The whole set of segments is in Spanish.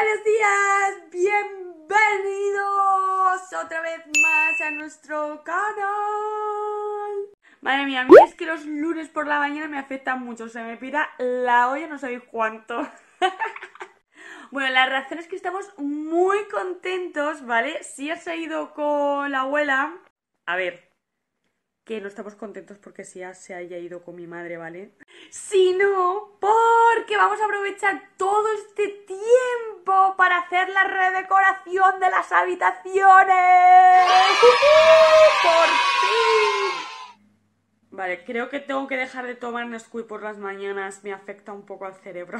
Buenos días, bienvenidos otra vez más a nuestro canal. Madre mía, a mí es que los lunes por la mañana me afectan mucho, se me pira la olla, no sabéis cuánto. Bueno, la razón es que estamos muy contentos, ¿vale? Si has ido con la abuela, a ver, que no estamos contentos porque Sia se haya ido con mi madre, ¿vale? Sino porque vamos a aprovechar todo este tiempo para hacer la redecoración de las habitaciones. ¡Por fin! Vale, creo que tengo que dejar de tomar Nesquik por las mañanas. Me afecta un poco al cerebro.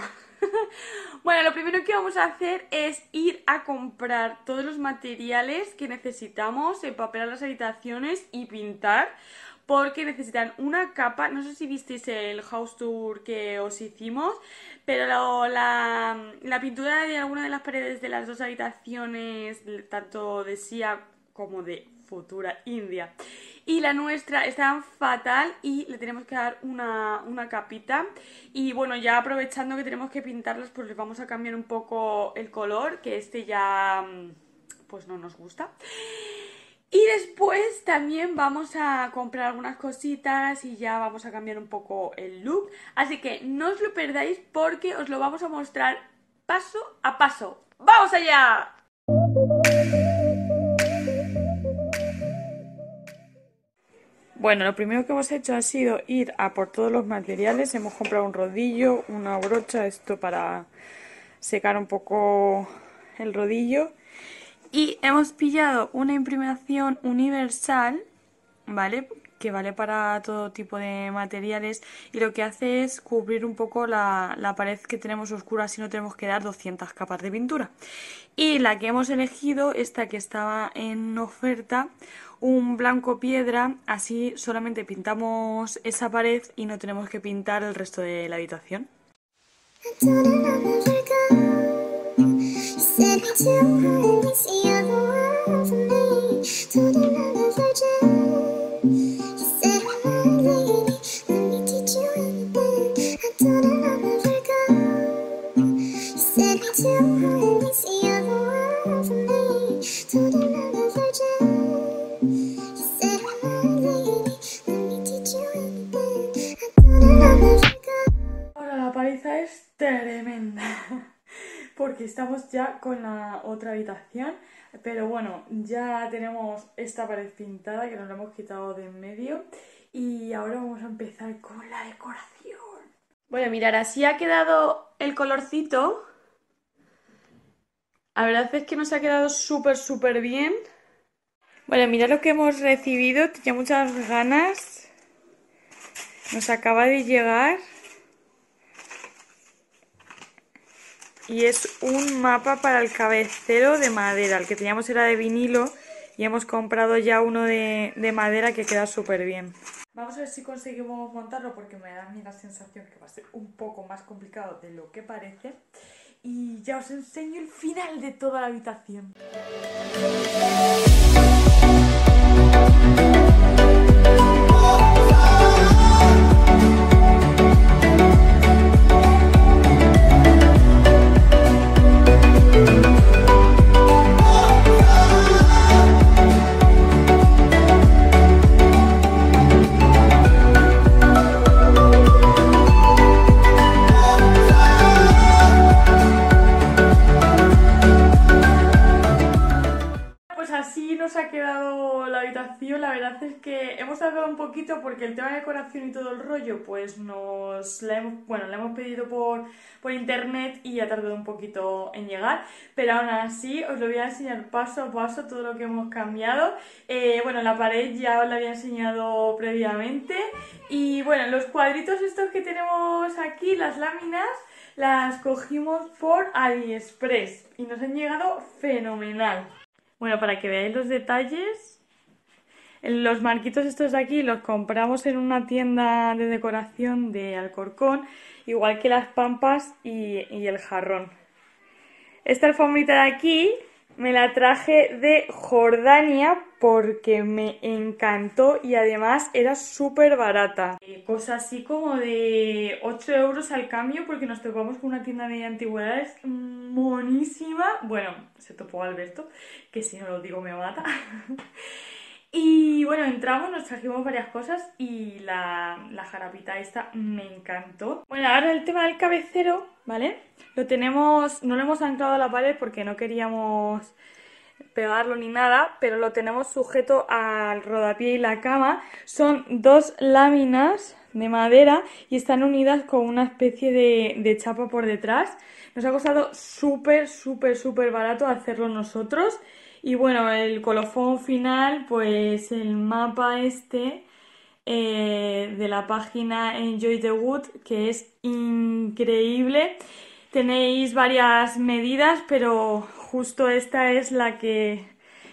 Bueno, lo primero que vamos a hacer es ir a comprar todos los materiales que necesitamos, empapelar las habitaciones y pintar, porque necesitan una capa. No sé si visteis el house tour que os hicimos, pero la pintura de alguna de las paredes de las dos habitaciones, tanto de Sia como de futura India y la nuestra, están fatal y le tenemos que dar una capita. Y bueno, ya aprovechando que tenemos que pintarlas, pues les vamos a cambiar un poco el color, que este ya pues no nos gusta. Y después también vamos a comprar algunas cositas y ya vamos a cambiar un poco el look, así que no os lo perdáis porque os lo vamos a mostrar paso a paso. ¡Vamos allá! Bueno, lo primero que hemos hecho ha sido ir a por todos los materiales. Hemos comprado un rodillo, una brocha, esto para secar un poco el rodillo. Y hemos pillado una imprimación universal, ¿vale? Que vale para todo tipo de materiales. Y lo que hace es cubrir un poco la pared que tenemos oscura, así no tenemos que dar 200 capas de pintura. Y la que hemos elegido, esta que estaba en oferta, un blanco piedra, así solamente pintamos esa pared y no tenemos que pintar el resto de la habitación. Porque estamos ya con la otra habitación, pero bueno, ya tenemos esta pared pintada que nos la hemos quitado de en medio y ahora vamos a empezar con la decoración. Bueno, mirar, así ha quedado el colorcito. La verdad es que nos ha quedado súper bien. Bueno, mirad lo que hemos recibido, tenía muchas ganas, nos acaba de llegar. Y es un mapa para el cabecero de madera. El que teníamos era de vinilo y hemos comprado ya uno de madera que queda súper bien. Vamos a ver si conseguimos montarlo porque me da a mí la sensación que va a ser un poco más complicado de lo que parece. Y ya os enseño el final de toda la habitación. Porque el tema de decoración y todo el rollo pues la hemos pedido por internet y ha tardado un poquito en llegar, pero aún así os lo voy a enseñar paso a paso todo lo que hemos cambiado. Bueno, la pared ya os la había enseñado previamente y bueno, los cuadritos estos que tenemos aquí, las láminas, las cogimos por AliExpress y nos han llegado fenomenal. Bueno, para que veáis los detalles, los marquitos estos de aquí los compramos en una tienda de decoración de Alcorcón, igual que las pampas y el jarrón. Esta alfombrita de aquí me la traje de Jordania porque me encantó y además era súper barata. Cosa así como de 8 euros al cambio, porque nos topamos con una tienda de antigüedades monísima. Bueno, se topó Alberto, que si no lo digo me mata. Y bueno, entramos, nos trajimos varias cosas y la jarapita esta me encantó. Bueno, ahora el tema del cabecero, ¿vale? Lo tenemos, no lo hemos anclado a la pared porque no queríamos pegarlo ni nada, pero lo tenemos sujeto al rodapié y la cama. Son dos láminas de madera y están unidas con una especie de chapa por detrás. Nos ha costado súper barato hacerlo nosotros. Y bueno, el colofón final, pues el mapa este de la página Enjoy the Wood, que es increíble. Tenéis varias medidas, pero justo esta es la que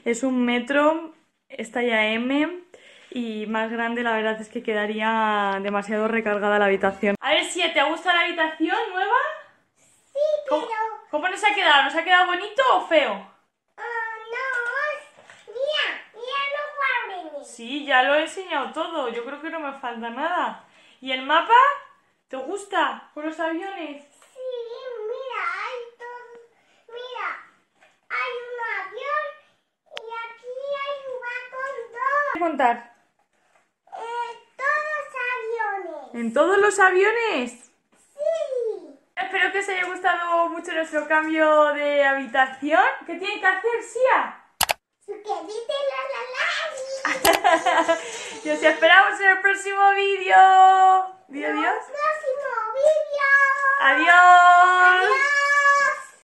es 1 metro, esta ya M, y más grande la verdad es que quedaría demasiado recargada la habitación. A ver si te gusta la habitación nueva. Sí, pero... ¿Cómo nos ha quedado? ¿Nos ha quedado bonito o feo? Sí, ya lo he enseñado todo. Yo creo que no me falta nada. ¿Y el mapa? ¿Te gusta? ¿Con los aviones? Sí, mira, hay todo. Mira, hay un avión y aquí hay un batón 2. ¿Qué contar? Todos los aviones. ¿En todos los aviones? Sí. Espero que os haya gustado mucho nuestro cambio de habitación. ¿Qué tiene que hacer, Sia? Y os esperamos en el próximo vídeo. Adiós. Adiós.